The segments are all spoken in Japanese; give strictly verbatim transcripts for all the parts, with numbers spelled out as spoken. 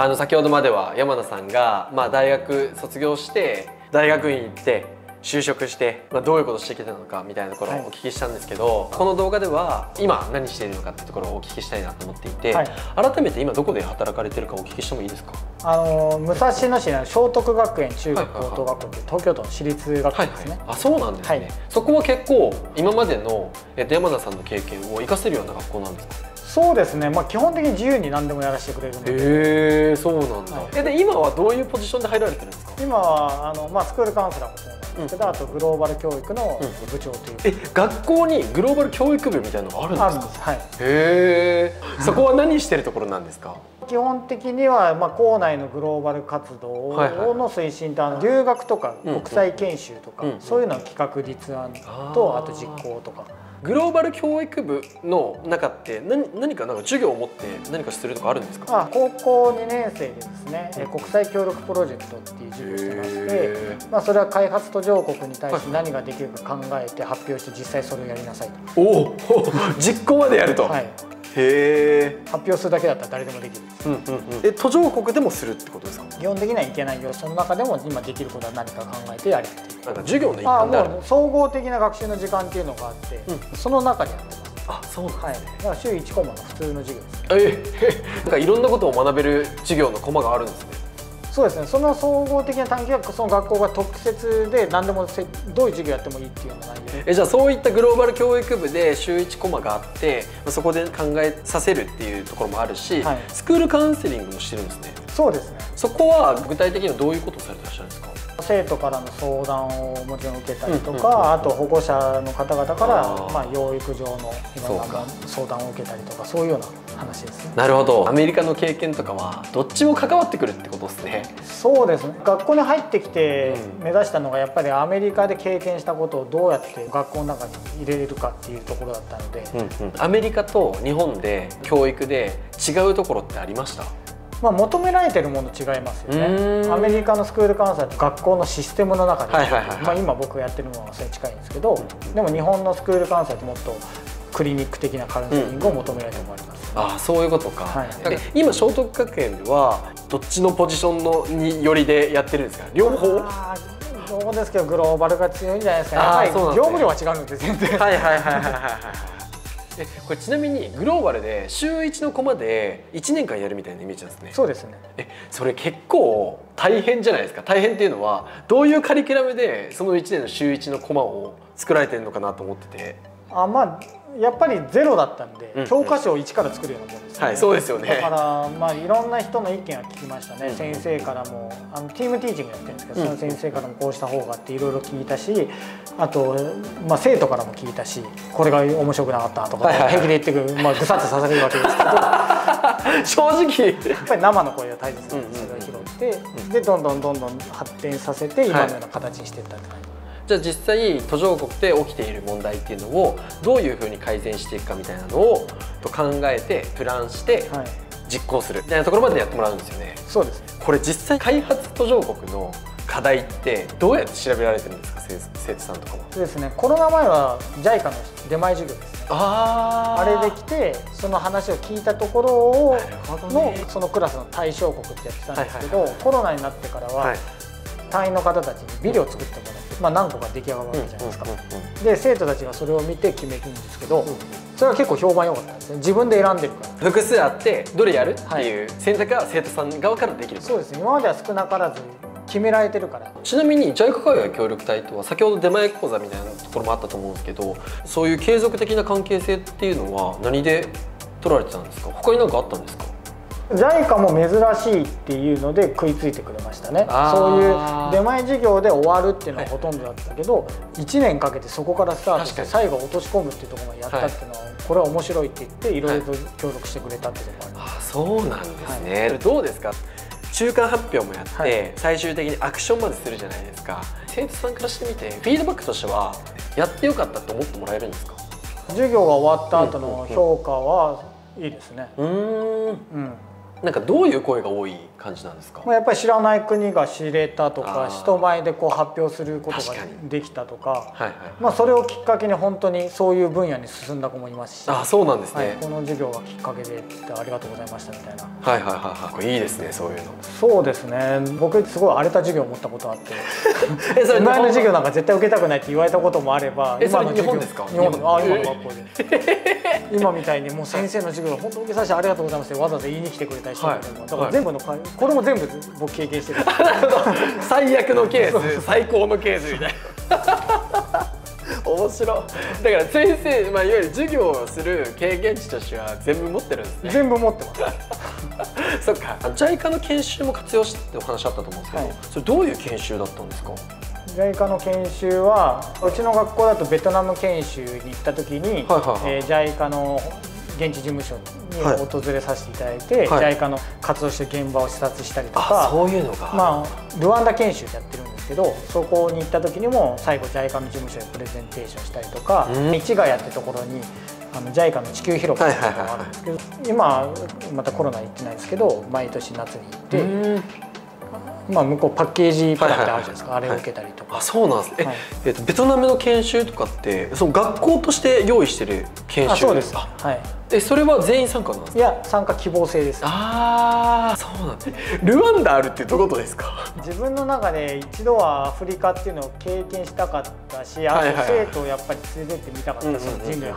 あの先ほどまでは山名さんが、まあ、大学卒業して大学院行って就職して、まあ、どういうことをしてきたのかみたいなところをお聞きしたんですけど、はい、この動画では今何しているのかってところをお聞きしたいなと思っていて、はい、改めて今どこで働かれてるかお聞きしてもいいですか？あの武蔵野市にある聖徳学園中学高等学校という東京都の私立学校ですね。はいはい、あ、そうなんですね。はい、そこは結構今までの山名さんの経験を生かせるような学校なんですか？そうですね、まあ、基本的に自由に何でもやらせてくれるので。へえ、そうなんだ。はい、えで今はどういうポジションで入られてるんですか？今はあの、まあ、スクールカウンセラーもそうなんですけど、うん、あとグローバル教育の部長という、うん、え学校にグローバル教育部みたいなのがあるんですか？あるんです、はい、へえそこは何してるところなんですか？基本的には、まあ、校内のグローバル活動の推進と、あの留学とか国際研修とか、そういうのを企画立案と、あと実行とか。グローバル教育部の中って何、何かなんか授業を持って何かするとかあるんですか？あ、高校にねんせいでですね、うん、国際協力プロジェクトっていう授業をしてまして、まあ、それは開発途上国に対して何ができるか考えて発表して、実際それをやりなさいと。おお実行までやると。はい、へ発表するだけだったら誰でもできるんです。うんうんうん、え途上国でもするってことですか？基本的にはいけないよ。その中でも今できることは何か考えてやるっていう。なんか授業の一環である。あ、もう総合的な学習の時間っていうのがあって、うん、その中でやってます。あ、そうなんですね。はい、だから週いちコマの普通の授業ですね。えなんかいろんなことを学べる授業のコマがあるんですね。そうですね、その総合的な探究はその学校が特設で何でもせどういう授業やってもいいっていうのがないので。じゃあそういったグローバル教育部で週いちコマがあって、そこで考えさせるっていうところもあるし、はい、スクールカウンセリングもしてるんですね。そうですね。そこは具体的にはどういうことをされてらっしゃるんですか？生徒からの相談をもちろん受けたりとか、あと保護者の方々からあ、まあ、養育上のいろんな相談を受けたりとか、そういうような話ですね。なるほど。アメリカの経験とかはどっちも関わってくるってことですね。そうですね。学校に入ってきて目指したのが、やっぱりアメリカで経験したことをどうやって学校の中に入れれるかっていうところだったので。うんうん、アメリカと日本で教育で違うところってありました？まあ求められてるもの違いますよね。アメリカのスクールカウンセラーって学校のシステムの中で、まあ今僕がやってるものがそれに近いんですけど、でも日本のスクールカウンセラーってもっとクリニック的なカウンセリングを求められてるものがあります。ああ、そういうことか。はい、で今聖徳学園ではどっちのポジションのによりでやってるんですか？両方。そうですけど、グローバルが強いんじゃないですかね。業務量は違うんで全然。はいはいはいはいはい。えこれちなみにグローバルで週いちのコマでいちねんかんやるみたいなイメージなんですね。そうですね。えそれ結構大変じゃないですか？大変っていうのはどういうカリキュラムでそのいちねんの週いちのコマを作られてるのかなと思ってて。あ、まあやっぱりゼロだったんで、うん、教科書をいちから作るようなもんですね。はい、そうですよね。だからまあいろんな人の意見は聞きましたね。うん、先生からもあのチームティーチングやってるんですけど、うん、その先生からもこうした方がっていろいろ聞いたし、あと、まあ、生徒からも聞いたし、これが面白くなかったとか平気で言ってくる、まあ、ぐさっと刺されるわけですけど正直やっぱり生の声が大切なんですけど、それを拾って、うん、でどんどんどんどん発展させて今のような形にしていったって感じ。はい、じゃあ実際途上国で起きている問題っていうのをどういうふうに改善していくかみたいなのをと考えてプランして実行するみたいなところまでやってもらうんですよね。そうです。これ実際開発途上国の課題ってどうやって調べられてるんですか？生徒さんとかは。そうですね。コロナ前は ジャイカ の出前授業ですね。あー。あれで来てその話を聞いたところをのそのクラスの対象国ってやってたんですけど、コロナになってからは隊員の方たちにビデオを作ってもらって、まあ何個か出来上がるわけじゃないですか。で生徒たちがそれを見て決めるんですけど、それは結構評判良かったんですね。自分で選んでるから。複数あってどれやるっていう選択は生徒さん側からできる。そうですね。今までは少なからず決められてるから。ちなみに ジャイカ 海外協力隊とは先ほど出前講座みたいなところもあったと思うんですけど、そういう継続的な関係性っていうのは何で取られてたんですか？他に何かあったんですか？ジャイカ も珍しいっていうので食いついてくれましたね。そういう出前授業で終わるっていうのはほとんどだったけど、はい、いちねんかけてそこからスタートして最後落とし込むっていうところまでやったっていうのは、はい、これは面白いって言っていろいろと協力してくれたっていうところ。はい、あ、そうなんですね。はい、どうですか？中間発表もやって、はい、最終的にアクションまでするじゃないですか。生徒さんからしてみてフィードバックとしてはやってよかったと思ってもらえるんですか？授業が終わった後の評価はいいですね。うん、うん、なんかどういう声が多い感じなんですか？やっぱり知らない国が知れたとか、人前でこう発表することができたとか、まあそれをきっかけに本当にそういう分野に進んだ子もいますし、あ、そうなんですね、はい、この授業がきっかけで来てありがとうございましたみたいな。はいはいはいはい、いいですね、そういうの。そうですね、僕すごい荒れた授業を持ったことあって前の授業なんか絶対受けたくないって言われたこともあれば、今の授業、日本ですか？日本の、あ、今の学校で今みたいにもう先生の授業を本当に受けさせてありがとうございますってわざわざ言いに来てくれたりしてるんだけど、だから全部のこれも全部僕経験してる。最悪のケース、最高のケースみたいな。面白い。だから先生、まあいわゆる授業をする経験値としては全部持ってるんですね。全部持ってます。そっか。ジャイカ の研修も活用してってお話あったと思うんですけど、はい、それどういう研修だったんですか？ジャイカ の研修はうちの学校だとベトナム研修に行った時に ジャイカ の現地事務所に訪れさせていただいて、 ジャイカ の活動してる現場を視察したりとか、そういうのが、まあ、ルワンダ研修やってるんですけど、そこに行った時にも最後 ジャイカ の事務所でプレゼンテーションしたりとか、いちがやってところに。ジャイカ の地球広場っていうのがあるんですけど、今またコロナ行ってないですけど毎年夏に行って、まあ向こうパッケージプランってあるじゃないですか、あれを受けたりとか。あ、そうなんですね。えっとベトナムの研修とかってその学校として用意してる研修？そうです。はい。え、それは全員参加なんですか？いや、参加希望制です。ああ、そうなんですね。ルワンダあるってどういうことですか？自分の中で一度はアフリカっていうのを経験したかったし、あと生徒をやっぱり連れてってみたかった、その人類の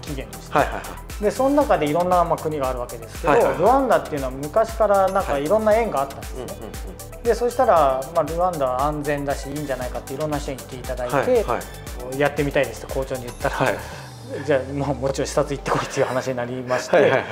起源として。はいはい。で、その中でいろんなまあ国があるわけですけど、ルワンダっていうのは昔からなんかいろんな縁があったんですね。でそしたら、まあ、ルワンダは安全だしいいんじゃないかっていろんな人に言っていただいて、はいはい、やってみたいですって校長に言ったら、はい、じゃあ、まあ、もちろん視察行ってこいっていう話になりまして、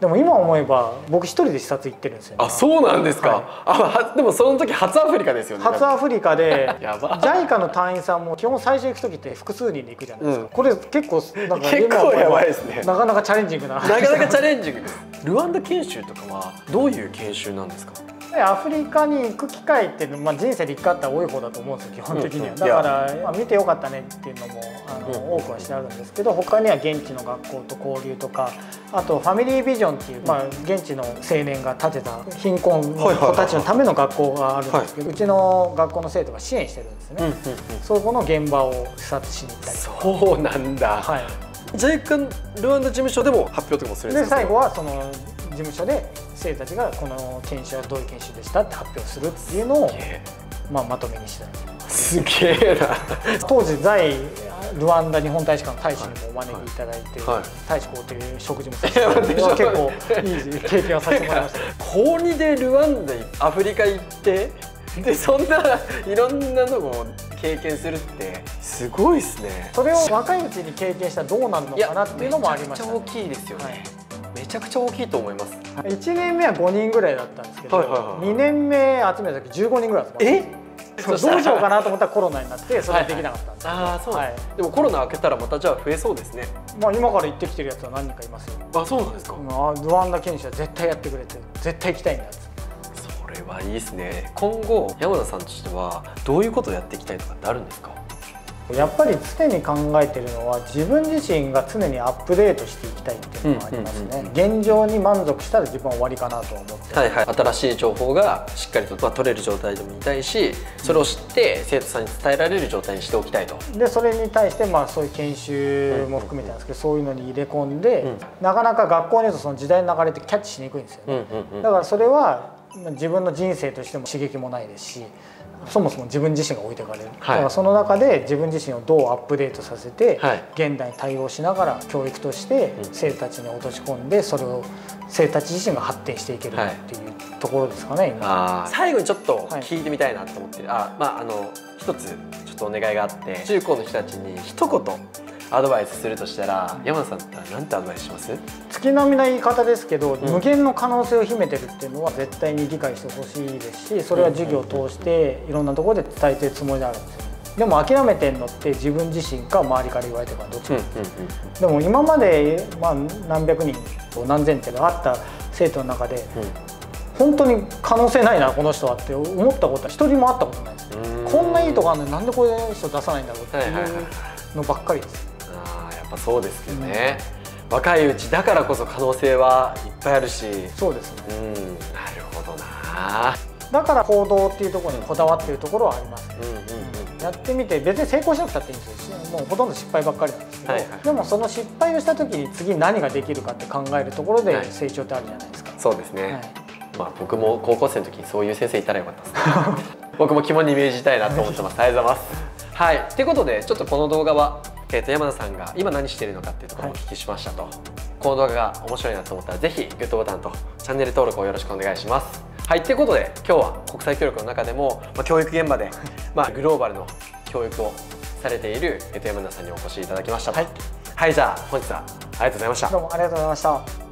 でも今思えば僕一人で視察行ってるんですよね。あ、そうなんですか、はい、あ、でもその時初アフリカですよね。初アフリカでジャイカ の隊員さんも基本最初行く時って複数人で行くじゃないですか、うん、これ結構なんか結構やばいですね。なかなかチャレンジングななかなかチャレンジングです。ルワンダ研修とかはどういう研修なんですか？アフリカに行く機会って、まあ、人生でいっかいあったら多い方だと思うんですよ基本的には。だから、まあ、見てよかったねっていうのもあの多くはしてあるんですけど、他には現地の学校と交流とか、あとファミリービジョンっていう、まあ、現地の青年が建てた貧困の子たちのための学校があるんですけど、うちの学校の生徒が支援してるんですね。そこの現場を視察しに行ったりとか。そうなんだ、はい、ジャイカ ルワンダ事務所でも発表とかもするんですか？で、最後はその事務所で生徒たちがこの研修はどういう研修でしたって発表するっていうのを、まあ、まとめにしたり。すげえな。当時在ルワンダ日本大使館の大使にもお招きいただいて、はいはい、大使公邸で食事もさせていただいて、結構いい経験をさせてもらいました。高にでルワンダアフリカ行ってでそんないろんなのを経験するってすごいですね。それを若いうちに経験したらどうなるのかなっていうのもありました、ね、めちゃくちゃ大きいですよね、はい、めちゃくちゃ大きいと思います。いちねんめはごにんぐらいだったんですけど、にねんめ集めた時じゅうごにんぐらい集まって。え？どうしようかなと思ったらコロナになってそれはできなかったんですけど、ああ、そうですね。でもコロナ明けたらまたじゃあ増えそうですね。まあ今から行ってきてるやつは何人かいますよ。あ、そうなんですか。ルワンダ研修は絶対やってくれて、絶対行きたいんだって。それはいいですね。今後山田さんとしてはどういうことをやっていきたいとかってあるんですか？やっぱり常に考えているのは、自分自身が常にアップデートしていきたいっていうのがありますね。現状に満足したら自分は終わりかなと思って、はいはい、新しい情報がしっかりと、まあ、取れる状態でもいたいし、それを知って生徒さんに伝えられる状態にしておきたいと。でそれに対して、まあ、そういう研修も含めてなんですけど、そういうのに入れ込んで、うん、なかなか学校にいるとその時代の流れってキャッチしにくいんですよね。だからそれは自分の人生としても刺激もないですし、そもそも自分自身が置いてかれる、はい、だからその中で自分自身をどうアップデートさせて、はい、現代に対応しながら教育として生徒たちに落とし込んで、それを生徒たち自身が発展していけるっていうところですかね、はい、今。最後にちょっと聞いてみたいなと思って、はい、あ、まあ、あの一つちょっとお願いがあって、中高の人たちに一言アドバイスするとしたら、山田さんって何てアドバイスします？月並みな言い方ですけど、うん、無限の可能性を秘めてるっていうのは絶対に理解してほしいですし、それは授業を通していろんなところで伝えてるつもりであるんですよ。でも諦めてんのって自分自身か周りから言われてるからどっちか。でも今まで、まあ、何百人と何千ってあった生徒の中で、うん、本当に可能性ないなこの人はって思ったことは一人もあったことないです。こんないいとこあるのになんでこういう人出さないんだろうっていうのばっかりです。そうですけどね、若いうちだからこそ可能性はいっぱいあるし、そうですね、うん、なるほどな。だから行動っていうところにこだわっているところはありますね。やってみて別に成功しなくたっていいんですよ、もうほとんど失敗ばっかりなんですけど、はいはい、でもその失敗をした時に次何ができるかって考えるところで成長ってあるじゃないですか、はい、そうですね、はい、まあ、僕も高校生の時にそういう先生いたらよかったです僕も肝に銘じたいなと思ってますありがとうございます、はい、ってことでちょっとこの動画は、えー、と山名さんが今何しているのかっていうところをお聞きしましたと、はい、この動画が面白いなと思ったら是非グッドボタンとチャンネル登録をよろしくお願いします。はい、ということで今日は国際協力の中でも、まあ、教育現場で、まあ、グローバルの教育をされている山名さんにお越しいただきましたと。はい、はい、じゃあ本日はありがとうございました。どうもありがとうございました。